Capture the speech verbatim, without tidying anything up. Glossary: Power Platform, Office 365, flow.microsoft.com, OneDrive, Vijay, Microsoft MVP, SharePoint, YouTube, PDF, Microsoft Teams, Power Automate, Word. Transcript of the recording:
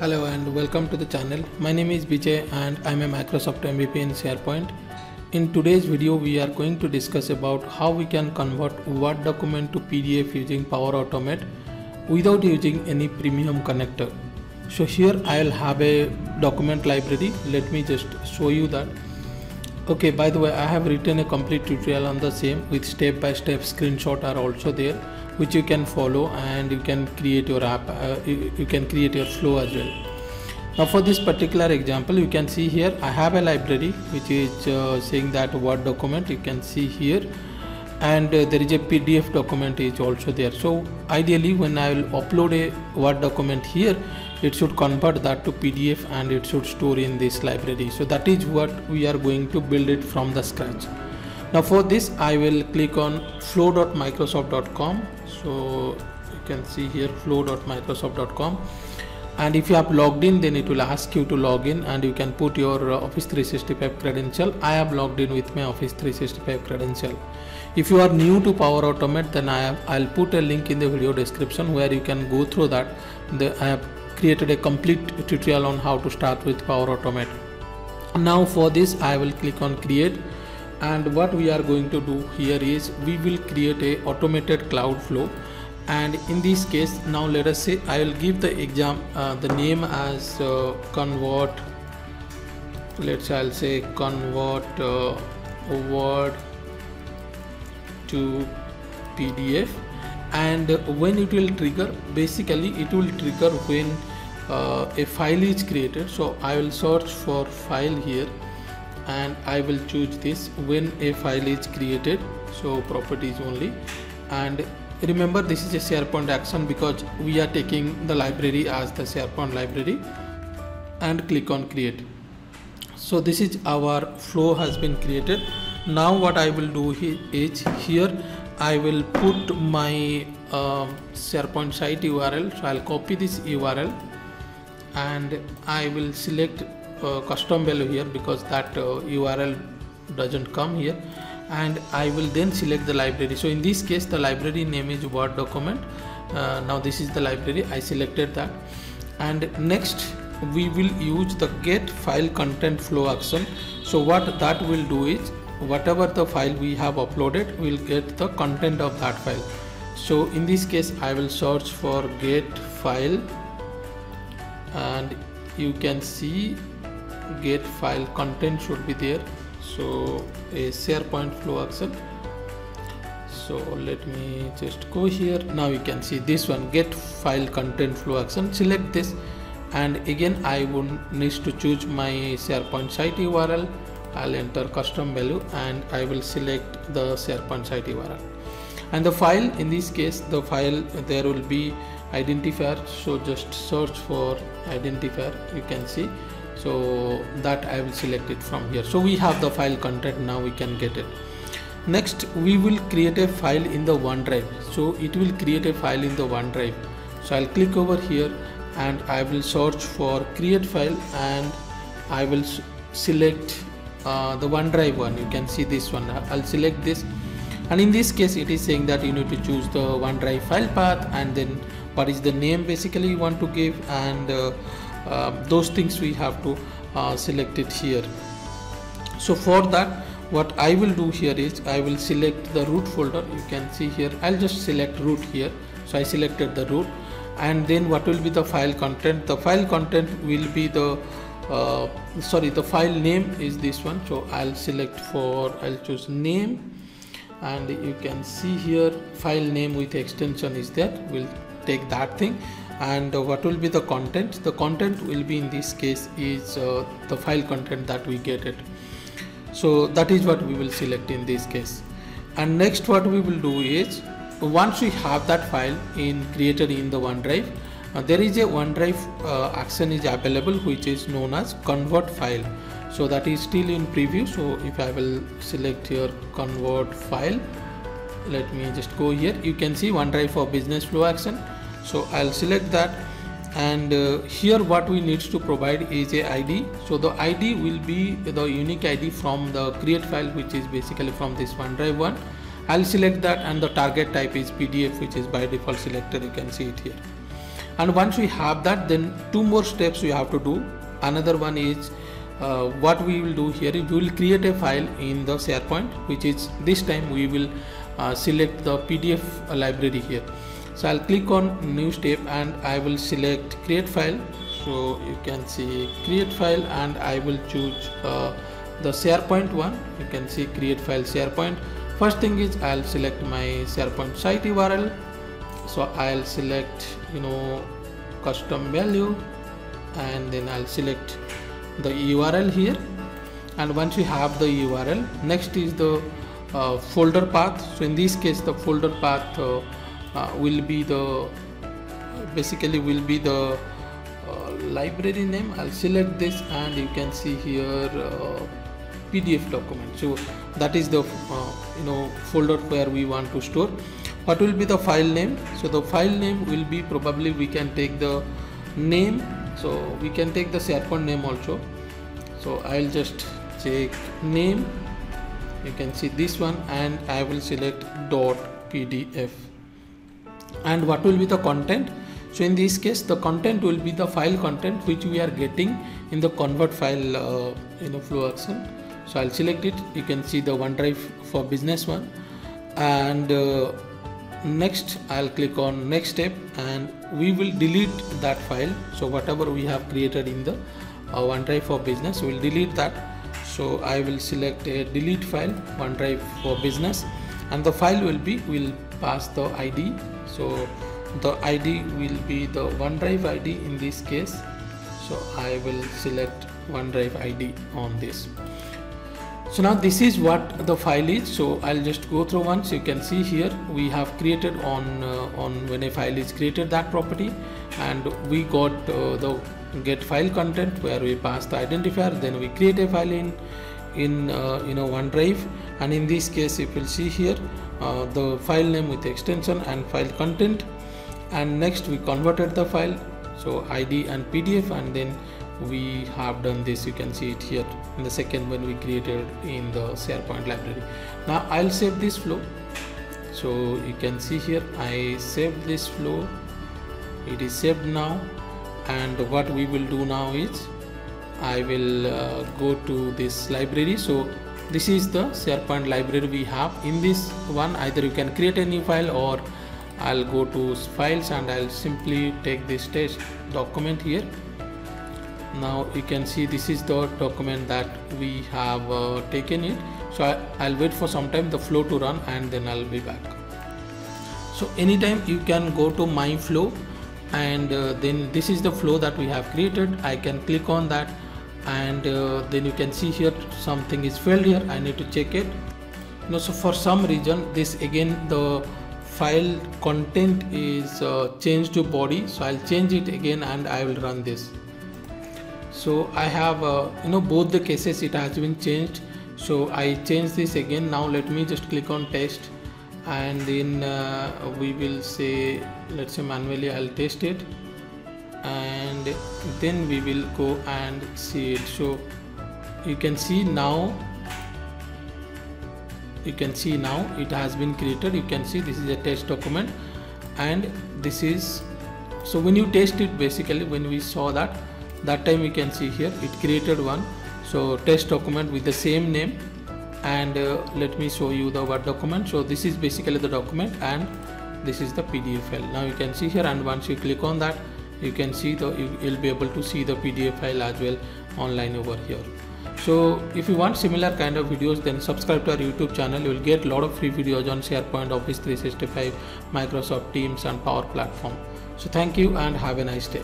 Hello and welcome to the channel. My name is Vijay and I'm a Microsoft M V P in SharePoint. In today's video we are going to discuss about how we can convert Word document to P D F using Power Automate without using any premium connector. So here I'll have a document library. Let me just show you that. Okay, by the way, I have written a complete tutorial on the same with step by step screenshot are also there, which you can follow and you can create your app, uh, you, you can create your flow as well. Now for this particular example, you can see here I have a library which is uh, saying that Word document, you can see here, and uh, there is a P D F document is also there. So ideally when I will upload a Word document here, it should convert that to P D F and it should store in this library. So that is what we are going to build it from the scratch. Now for this I will click on flow dot microsoft dot com. So you can see here flow dot microsoft dot com, and if you have logged in then it will ask you to log in and you can put your Office three sixty-five credential. I have logged in with my Office three sixty-five credential. If you are new to Power Automate then I have, I'll put a link in the video description where you can go through that. The, I have created a complete tutorial on how to start with Power Automate. Now for this I will click on create, and what we are going to do here is we will create a automated cloud flow, and in this case now let us say I will give the exam uh, the name as uh, convert, let's I'll say convert uh, Word to P D F, and when it will trigger, basically it will trigger when uh, a file is created. So I will search for file here and I will choose this when a file is created, so properties only. And remember this is a SharePoint action because we are taking the library as the SharePoint library, and click on create. So this is our flow has been created. Now what I will do here is here I will put my uh, SharePoint site U R L. So I'll copy this U R L and I will select Uh, custom value here because that uh, U R L doesn't come here, and I will then select the library. So in this case the library name is Word document. Uh, now this is the library, I selected that, and next we will use the get file content flow action. So what that will do is whatever the file we have uploaded will get the content of that file. So in this case I will search for get file, and you can see get file content should be there, so a SharePoint flow action. So let me just go here. Now you can see this one, get file content flow action. Select this, and again I would need to choose my SharePoint site U R L. I'll enter custom value and I will select the SharePoint site U R L, and the file, in this case the file, there will be identifier. So just search for identifier, you can see, so that I will select it from here. So we have the file content, now we can get it. Next we will create a file in the OneDrive. So it will create a file in the OneDrive. So I'll click over here and I will search for create file, and I will select uh, the OneDrive one. You can see this one, I'll select this, and in this case it is saying that you need to choose the OneDrive file path and then what is the name basically you want to give, and uh, Uh, those things we have to uh, select it here. So for that what I will do here is I will select the root folder. You can see here I'll just select root here. So I selected the root, and then what will be the file content? The file content will be the uh, sorry the file name is this one. So I'll select for I'll choose name, and you can see here file name with extension is there. We'll take that thing. And what will be the content? The content will be, in this case, is uh, the file content that we get it. So that is what we will select in this case. And next what we will do is once we have that file in created in the OneDrive, uh, there is a OneDrive uh, action is available which is known as convert file. So that is still in preview. So if I will select here convert file, let me just go here. You can see OneDrive for business flow action. So I'll select that, and uh, here what we need to provide is a I D. So the I D will be the unique I D from the create file, which is basically from this OneDrive one. I'll select that, and the target type is P D F, which is by default selected. You can see it here. And once we have that, then two more steps we have to do. Another one is uh, what we will do here is we will create a file in the SharePoint, which is this time we will uh, select the P D F library here. So I'll click on new step and I will select create file. So you can see create file and I will choose uh, the SharePoint one. You can see create file SharePoint. First thing is I'll select my SharePoint site U R L. So I'll select, you know, custom value, and then I'll select the U R L here. And once you have the U R L, next is the uh, folder path. So in this case, the folder path uh, uh, will be the basically will be the uh, library name. I'll select this, and you can see here uh, P D F document. So that is the uh, you know folder where we want to store. What will be the file name? So the file name will be, probably we can take the name, so we can take the SharePoint name also. So I'll just check name, you can see this one, and I will select .pdf. And what will be the content? So in this case, the content will be the file content which we are getting in the convert file uh, you know flow action. So I'll select it, you can see the OneDrive for business one, and uh, next I'll click on next step and we will delete that file. So whatever we have created in the uh, OneDrive for business, we'll delete that. So I will select a delete file, OneDrive for business, and the file will be, will pass the I D. So the I D will be the OneDrive I D in this case. So I will select OneDrive I D on this. So now this is what the file is. So I'll just go through once. You can see here we have created on uh, on when a file is created, that property, and we got uh, the get file content where we pass the identifier. Then we create a file in in uh, you know OneDrive, and in this case you will see here uh, the file name with extension and file content. And next we converted the file, so I D and P D F, and then we have done this. You can see it here in the second one we created in the SharePoint library. Now I'll save this flow. So you can see here I saved this flow, it is saved now. And what we will do now is I will uh, go to this library. So this is the SharePoint library we have. In this one, either you can create a new file, or I'll go to files and I'll simply take this test document here. Now you can see this is the document that we have uh, taken it. So I, I'll wait for some time the flow to run, and then I'll be back. So anytime you can go to my flow, and uh, then this is the flow that we have created. I can click on that, and uh, then you can see here something is failed here. I need to check it. You know, so for some reason this again the file content is uh, changed to body. So I'll change it again and I will run this. So I have uh, you know both the cases it has been changed. So I change this again. Now let me just click on test, and then uh, we will say, let's say manually I'll test it, and then we will go and see it. So you can see now, you can see now it has been created. You can see this is a test document, and this is, so when you test it, basically when we saw that that time, you can see here it created one, so test document with the same name. And uh, let me show you the Word document. So this is basically the document, and this is the P D F file. Now you can see here, and once you click on that, you can see the, you, you'll be able to see the P D F file as well online over here. So if you want similar kind of videos, then subscribe to our YouTube channel. You will get a lot of free videos on SharePoint, Office three sixty-five, Microsoft Teams, and Power Platform. So thank you and have a nice day.